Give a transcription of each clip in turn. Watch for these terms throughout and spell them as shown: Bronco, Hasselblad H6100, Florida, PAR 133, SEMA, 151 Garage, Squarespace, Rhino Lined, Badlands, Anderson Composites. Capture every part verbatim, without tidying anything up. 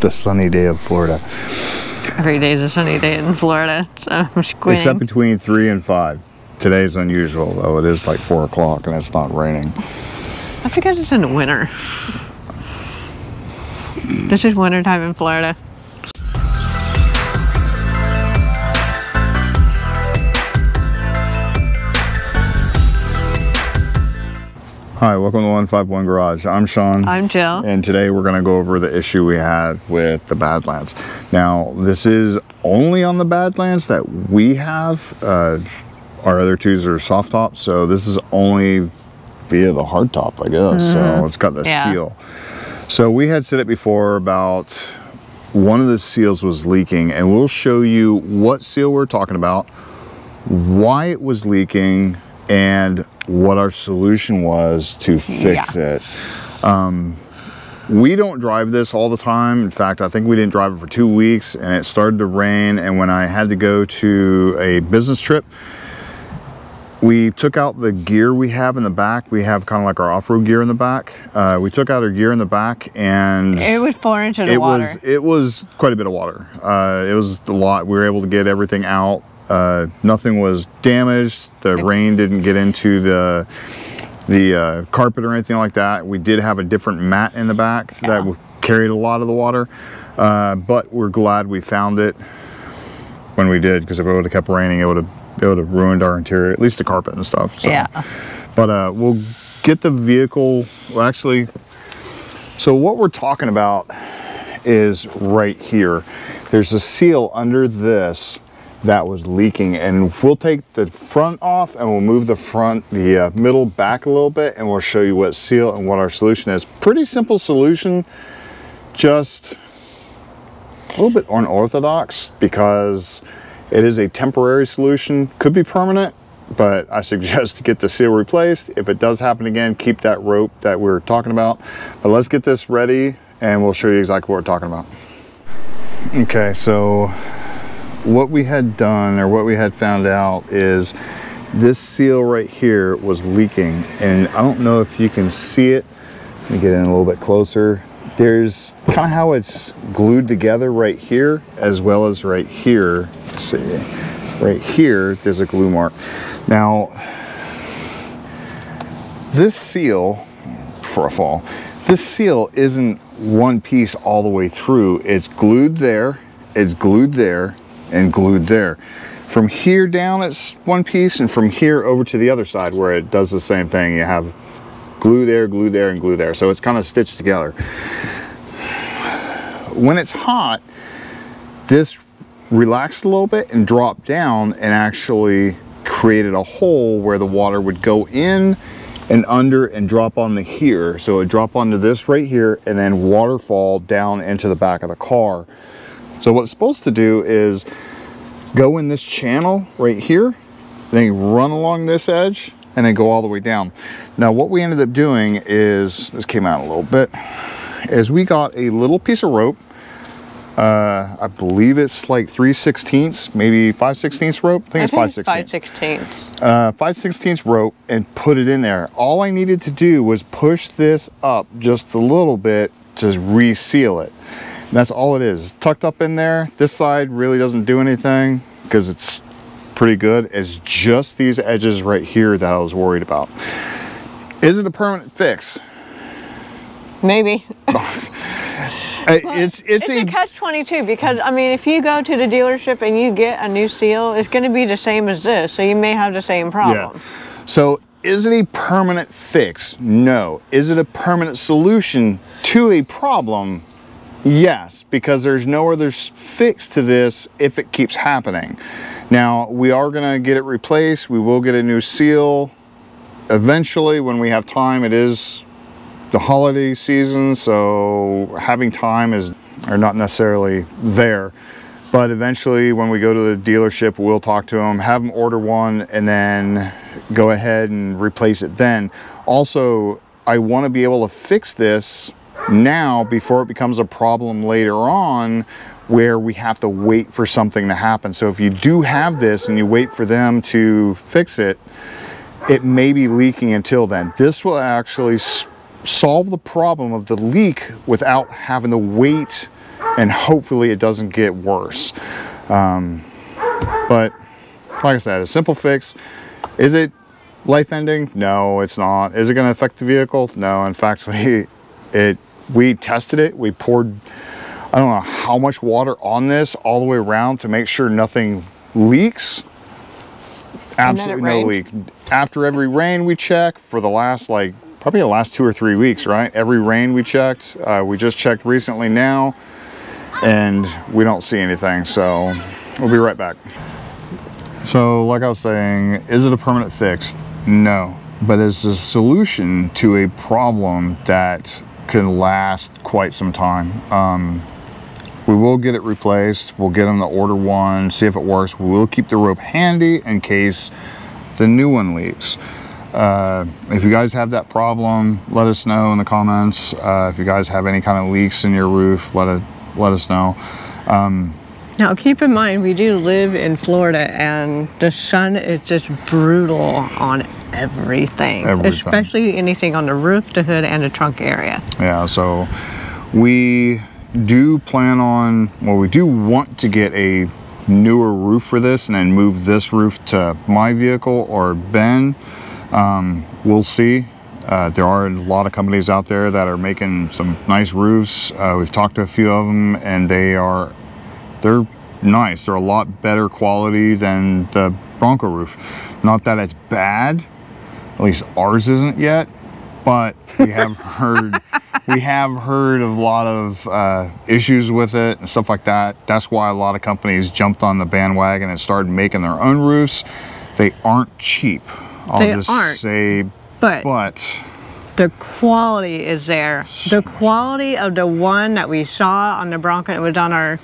the sunny day of Florida. Every day is a sunny day in Florida, so I'm squinting. It's up between three and five. Today's unusual, though. It is like four o'clock and it's not raining. I forget it's in the winter. This is winter time in Florida. Hi, welcome to one five one Garage. I'm Sean. I'm Jill. And today we're going to go over the issue we had with the Badlands. Now, this is only on the Badlands that we have. Uh, our other twos are soft top, so this is only via the hard top, I guess. Mm-hmm. So it's got the yeah. seal. So we had said it before about one of the seals was leaking, and we'll show you what seal we're talking about, why it was leaking, and what our solution was to fix yeah. it. Um, we don't drive this all the time. In fact, I think we didn't drive it for two weeks and it started to rain. And when I had to go to a business trip, we took out the gear we have in the back. We have kind of like our off-road gear in the back. Uh, we took out our gear in the back and- It was four inches of water. Was, it was quite a bit of water. Uh, it was a lot. We were able to get everything out. Uh, nothing was damaged. The rain didn't get into the the uh, carpet or anything like that. We did have a different mat in the back yeah. that carried a lot of the water, uh, but we're glad we found it when we did, because if it would have kept raining, it would have it would have ruined our interior, at least the carpet and stuff. So. Yeah. But uh, we'll get the vehicle. Well, actually, so what we're talking about is right here. There's a seal under this that was leaking, and we'll take the front off and we'll move the front, the uh, middle back a little bit, and we'll show you what seal and what our solution is. Pretty simple solution, just a little bit unorthodox because it is a temporary solution, could be permanent, but I suggest to get the seal replaced. If it does happen again, keep that rope that we were talking about. But let's get this ready and we'll show you exactly what we're talking about. Okay, so what we had done, or what we had found out, is this seal right here was leaking, and I don't know if you can see it. Let me get in a little bit closer. There's kind of how it's glued together right here, as well as right here. Let's see, right here there's a glue mark. Now this seal, for a fall, this seal isn't one piece all the way through. It's glued there, it's glued there, and glued there. From here down it's one piece, and from here over to the other side where it does the same thing, you have glue there, glue there, and glue there. So it's kind of stitched together. When it's hot, this relaxed a little bit and dropped down and actually created a hole where the water would go in and under and drop onto here. So it would drop onto this right here and then waterfall down into the back of the car. So what it's supposed to do is go in this channel right here, then run along this edge, and then go all the way down. Now what we ended up doing is, this came out a little bit, is we got a little piece of rope. Uh, I believe it's like three sixteenths, maybe five sixteenths rope. I think it's five sixteenths. Uh, five sixteenths rope, and put it in there. All I needed to do was push this up just a little bit to reseal it. That's all it is, tucked up in there. This side really doesn't do anything because it's pretty good. It's just these edges right here that I was worried about. Is it a permanent fix? Maybe. it's it's, it's a, a catch twenty-two, because I mean, if you go to the dealership and you get a new seal, it's going to be the same as this, so you may have the same problem. Yeah. So is it a permanent fix? No. Is it a permanent solution to a problem? Yes, because there's no other fix to this if it keeps happening. Now, we are gonna get it replaced. We will get a new seal eventually when we have time. It is the holiday season, so having time is or not necessarily there. But eventually when we go to the dealership, we'll talk to them, have them order one, and then go ahead and replace it then. Also, I wanna be able to fix this now before it becomes a problem later on where we have to wait for something to happen. So if you do have this and you wait for them to fix it, it may be leaking until then. This will actually solve the problem of the leak without having to wait, and hopefully it doesn't get worse. Um, but like I said, a simple fix. Is it life-ending? No, it's not. Is it going to affect the vehicle? No. In fact, it, it we tested it. We poured I don't know how much water on this all the way around to make sure nothing leaks. Absolutely no leak. After every rain we check for the last like probably the last two or three weeks, right? Every rain we checked, uh, we just checked recently now, and we don't see anything. So we'll be right back. So like I was saying, is it a permanent fix? No, but it's a solution to a problem that can last quite some time. Um, we will get it replaced. We'll get them to order one, see if it works. We will keep the rope handy in case the new one leaks. Uh, if you guys have that problem, let us know in the comments. Uh, if you guys have any kind of leaks in your roof, let it, let us know. Um, Now keep in mind, we do live in Florida and the sun is just brutal on everything, everything. Especially anything on the roof, the hood, and the trunk area. Yeah, so we do plan on, well, we do want to get a newer roof for this and then move this roof to my vehicle or Ben. Um, we'll see. Uh, there are a lot of companies out there that are making some nice roofs. Uh, we've talked to a few of them and they are They're nice. They're a lot better quality than the Bronco roof. Not that it's bad, at least ours isn't yet, but we have heard we have heard of a lot of uh, issues with it and stuff like that. That's why a lot of companies jumped on the bandwagon and started making their own roofs. They aren't cheap. I'll they just aren't, say, but. but The quality is there. The quality of the one that we saw on the Bronco, it was on our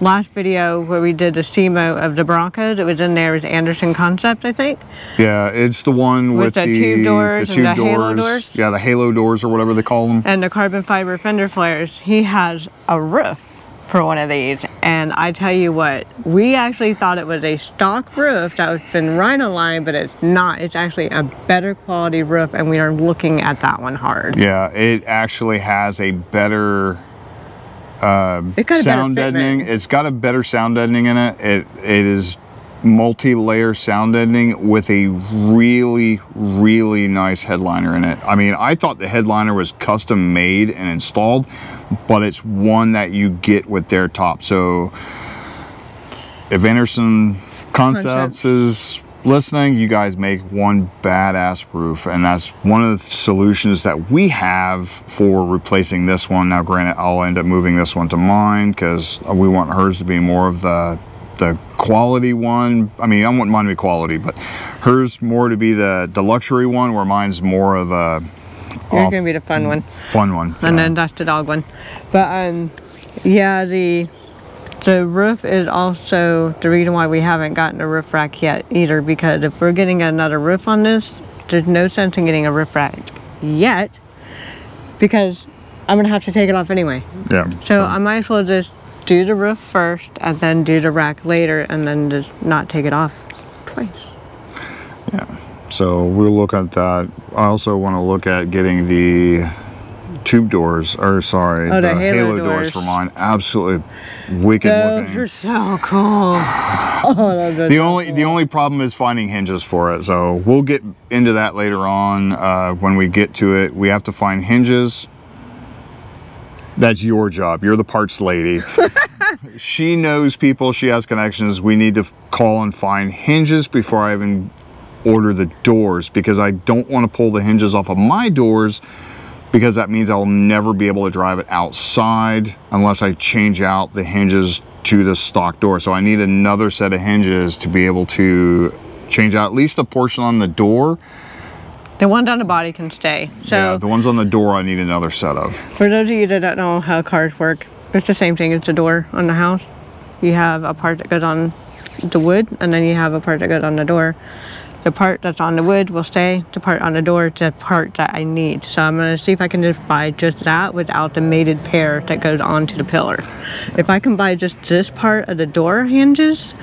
last video where we did the S E M A of the Broncos. It was in there with Anderson Concepts, I think. Yeah, it's the one with, with the, the tube doors, the tube and the doors, halo doors. Yeah, the halo doors or whatever they call them. And the carbon fiber fender flares. He has a roof for one of these. And I tell you what, we actually thought it was a stock roof that was been Rhino Lined, but it's not. It's actually a better quality roof, and we are looking at that one hard. Yeah, it actually has a better Uh, sound deadening. It's got a better sound deadening in it. It it is multi-layer sound deadening with a really really nice headliner in it. I mean, I thought the headliner was custom made and installed, but it's one that you get with their top. So if Anderson Concepts is listening, you guys make one badass roof, and that's one of the solutions that we have for replacing this one. Now granted, I'll end up moving this one to mine because we want hers to be more of the the quality one. I mean, I want mine to be quality, but hers more to be the the luxury one, where mine's more of a you're gonna be the fun one fun one and then that's the dog one. But um yeah, the The roof is also the reason why we haven't gotten a roof rack yet either, because if we're getting another roof on this, there's no sense in getting a roof rack yet, because I'm gonna have to take it off anyway. Yeah. So, so I might as well just do the roof first and then do the rack later, and then just not take it off twice. Yeah. So we'll look at that. I also want to look at getting the tube doors, or sorry, oh, the, the halo, halo doors. doors for mine. Absolutely wicked those looking. Those are so cool. Oh, those are the so only cool. The only problem is finding hinges for it. So we'll get into that later on uh, when we get to it. We have to find hinges. That's your job. You're the parts lady. She knows people. She has connections. We need to call and find hinges before I even order the doors, because I don't want to pull the hinges off of my doors, because that means I'll never be able to drive it outside unless I change out the hinges to the stock door. So I need another set of hinges to be able to change out at least a portion on the door. The ones on the body can stay. So yeah, the ones on the door I need another set of. For those of you that don't know how cars work, it's the same thing as the door on the house. You have a part that goes on the wood, and then you have a part that goes on the door. The part that's on the wood will stay, the part on the door is the part that I need. So I'm gonna see if I can just buy just that without the mated pair that goes onto the pillar. If I can buy just this part of the door hinges,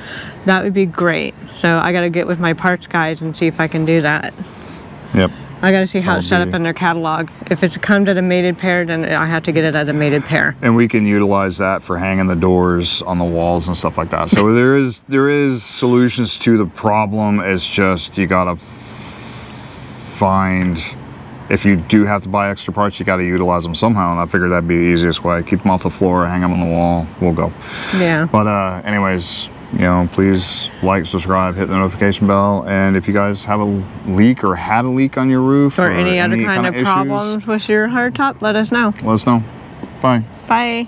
that would be great. So I gotta get with my parts guys and see if I can do that. Yep. I got to see how it's set up in their catalog. If it comes at a mated pair, then I have to get it at a mated pair. And we can utilize that for hanging the doors on the walls and stuff like that. So there is there is solutions to the problem. It's just you got to find, if you do have to buy extra parts, you got to utilize them somehow. And I figured that'd be the easiest way. Keep them off the floor, hang them on the wall. We'll go. Yeah. But uh, anyways, you know, please like, subscribe, hit the notification bell, and if you guys have a leak or had a leak on your roof or, or any other any kind, kind of, of problems issues, with your hardtop, let us know. Let us know. Bye. Bye.